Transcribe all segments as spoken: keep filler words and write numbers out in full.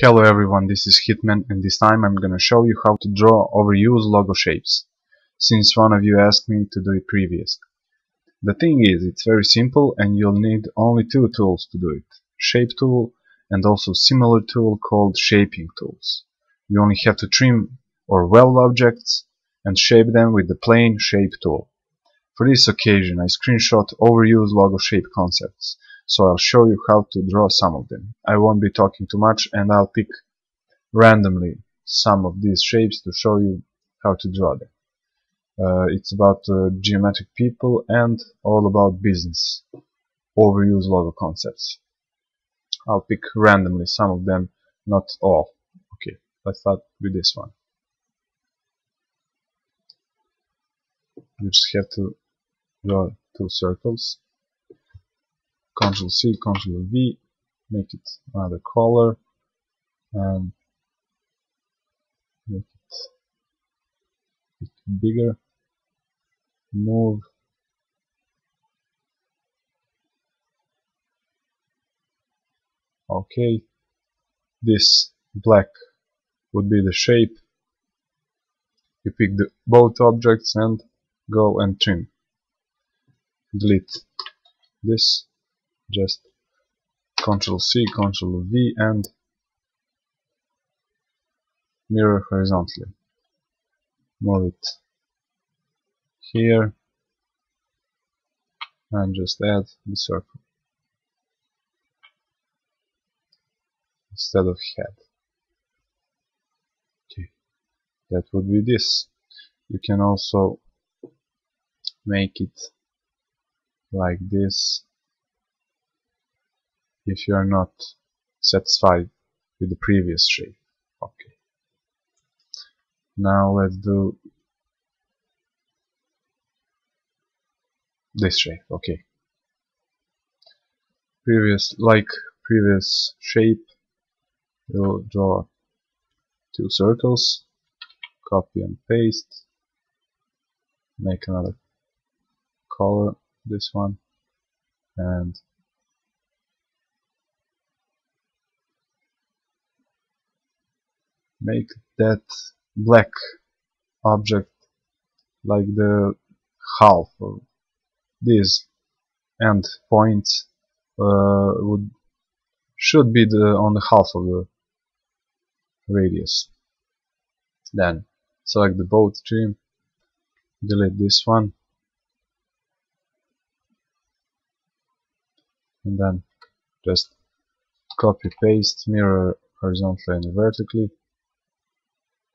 Hello everyone, this is Hitman, and this time I'm gonna show you how to draw overused logo shapes, since one of you asked me to do it previously. The thing is, it's very simple and you'll need only two tools to do it, Shape tool and also similar tool called Shaping tools. You only have to trim or weld objects and shape them with the plain Shape tool. For this occasion I screenshot overused logo shape concepts. So I'll show you how to draw some of them. I won't be talking too much and I'll pick randomly some of these shapes to show you how to draw them. Uh, it's about uh, geometric people and all about business overuse logo concepts. I'll pick randomly some of them, not all. Okay, let's start with this one. You just have to draw two circles. Ctrl C, Ctrl V, make it another color, and make it a bit bigger, move, okay, this black would be the shape. You pick the, both objects and go and trim, delete this. Just Ctrl C, Ctrl V and mirror horizontally. Move it here and just add the circle instead of head. Okay, that would be this. You can also make it like this. If you are not satisfied with the previous shape. Okay. Now let's do this shape. Okay. Previous, like previous shape, we'll draw two circles, copy and paste, make another color, this one, and make that black object like the half of these end points uh, would should be the on the half of the radius. Then select the both trim, delete this one, and then just copy paste, mirror horizontally and vertically.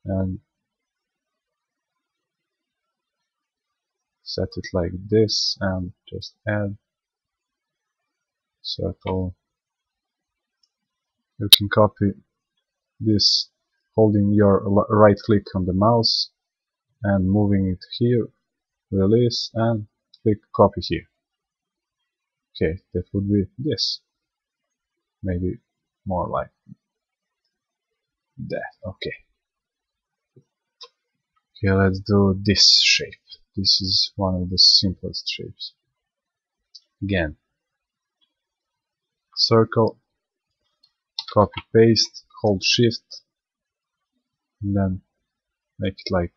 And set it like this and just add circle. You can copy this holding your right click on the mouse and moving it here, release and click copy here. Okay, that would be this. Maybe more like that. Okay. Okay, let's do this shape. This is one of the simplest shapes. Again, circle, copy paste, hold shift, and then make it like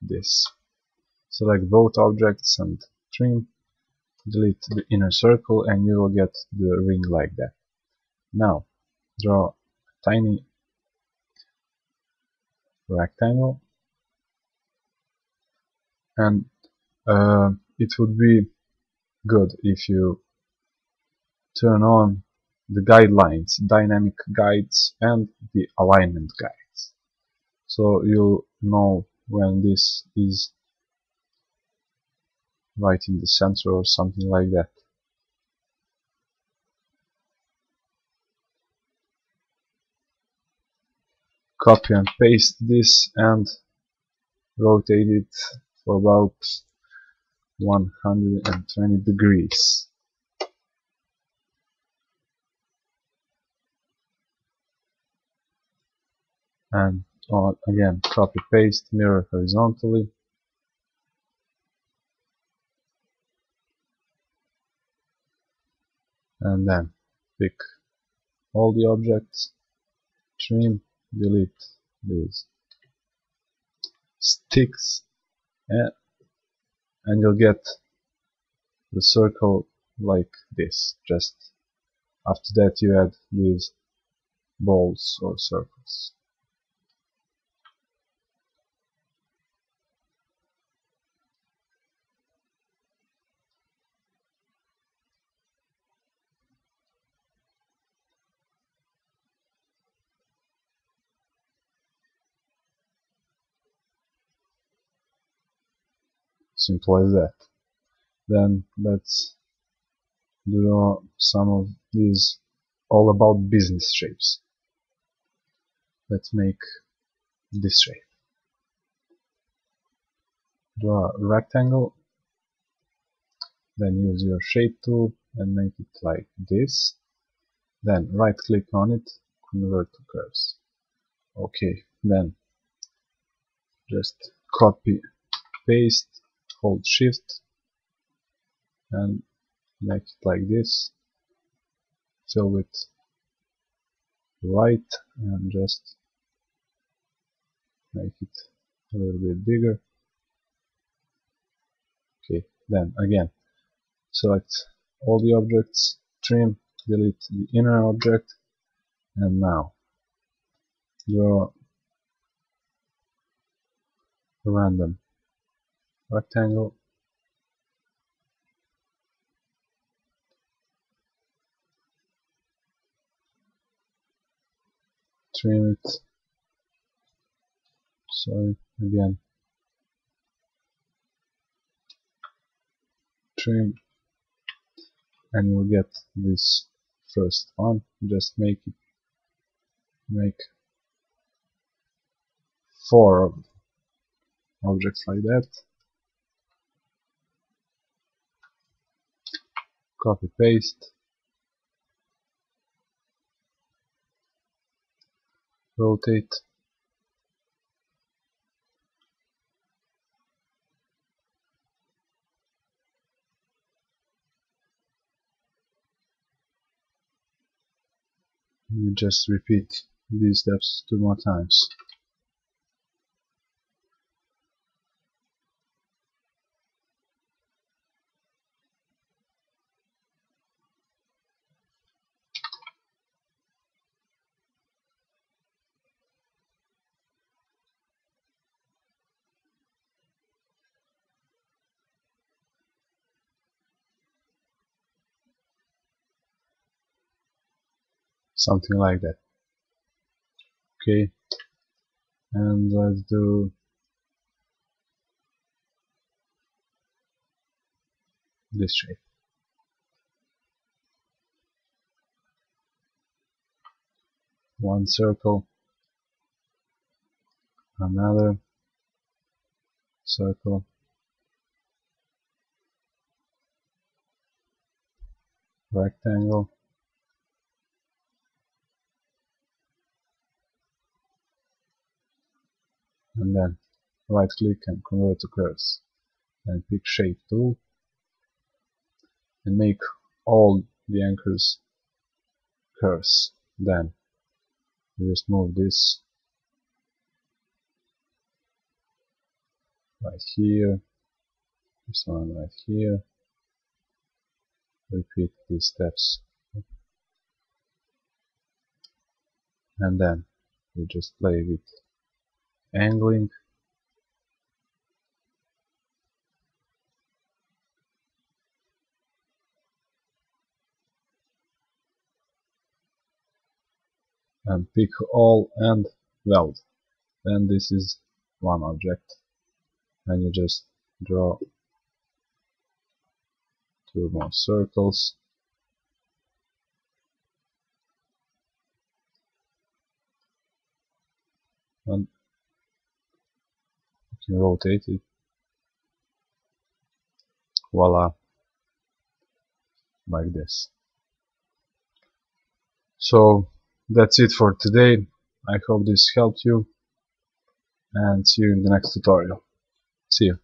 this. Select both objects and trim, delete the inner circle, and you will get the ring like that. Now, draw a tiny rectangle. And uh, it would be good if you turn on the guidelines, dynamic guides and the alignment guides. So you'll know when this is right in the center or something like that. Copy and paste this and rotate it for about one hundred twenty degrees. And on, again, copy paste, mirror horizontally. And then pick all the objects, trim, delete these sticks, and, and you'll get the circle like this. Just after that you add these balls or circles. Simple as that. Then let's draw some of these all about business shapes. Let's make this shape. Draw a rectangle, then use your shape tool and make it like this. Then right click on it, convert to curves. Okay, then just copy, paste, hold shift and make it like this, fill it white and just make it a little bit bigger. Okay, then again select all the objects, trim, delete the inner object, and now draw a random rectangle, trim it, sorry, again, trim, and you'll get this first one. Just make it, make four objects like that. Copy paste, rotate, you just repeat these steps two more times. Something like that. Okay, and let's do this shape. One circle, another circle, rectangle, and then right click and convert to curves, and pick shape tool and make all the anchors curves. Then just move this right here, this one right here, repeat these steps, and then you just play with angling, and pick all and weld. Then this is one object, and you just draw two more circles, and you rotate it. Voila, like this. So that's it for today. I hope this helped you, and see you in the next tutorial. See you.